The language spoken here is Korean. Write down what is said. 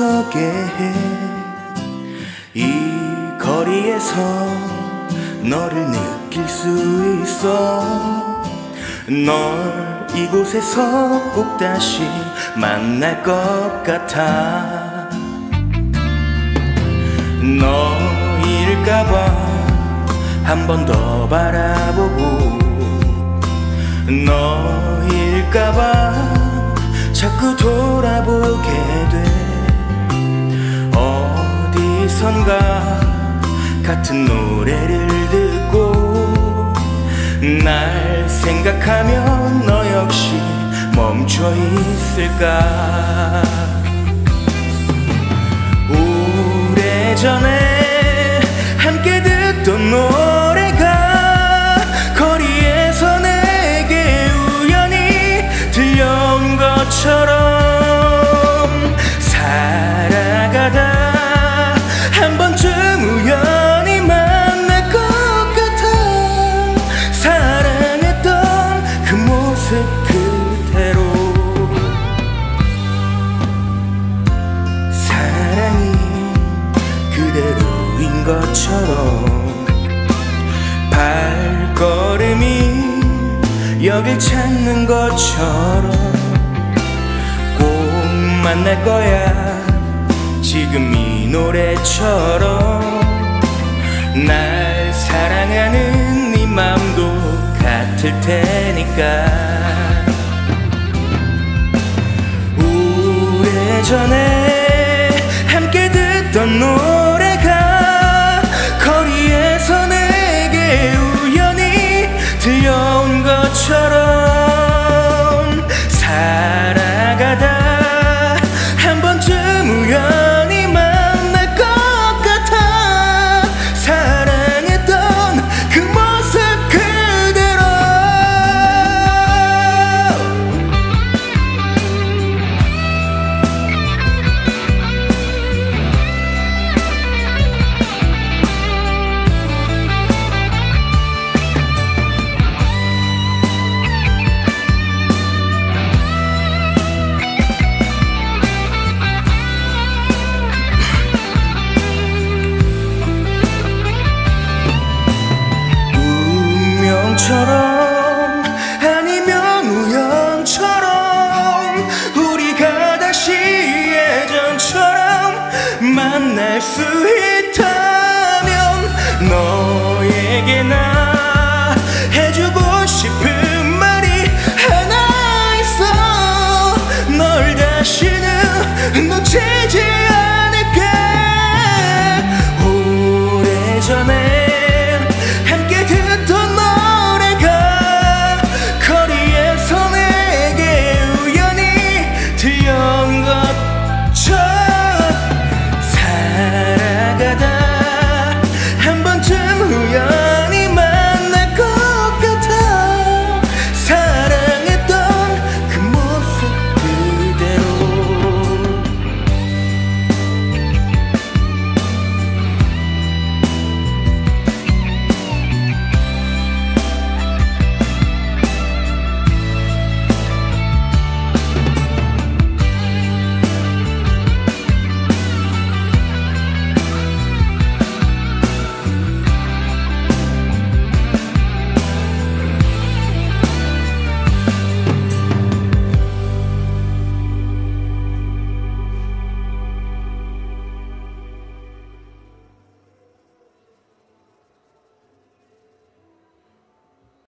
소개해. 이 거리에서 너를 느낄 수 있어. 널 이곳에서 꼭 다시 만날 것 같아. 너일까봐 한 번 더 바라보고, 너일까봐 자꾸 돌아보게 돼. 어디선가 같은 노래를 듣고 날 생각하면 너 역시 멈춰 있을까. 오래전에 함께 듣던 노래가 거리에서 내게 우연히 들려온 것처럼, 살아가다 한 번쯤 우연히 그대로. 사랑이 그대로인 것처럼 발걸음이 여길 찾는 것처럼 꼭 만날 거야. 지금 이 노래처럼 날 사랑하는 네 맘도 같을 테니까. 전에 함께 듣던 노래가 거리에서 내게 우연히 들려온 것처럼, 살아가다 한 번쯤 우연히 만날 것 같아. 사랑했던 그 모습 그대로. 처럼 아니면 우연처럼 우리가 다시 예전처럼 만날 수 있다면 너에게 나 해주고 싶은 말이 하나 있어. 널 다시는 놓치지 않아.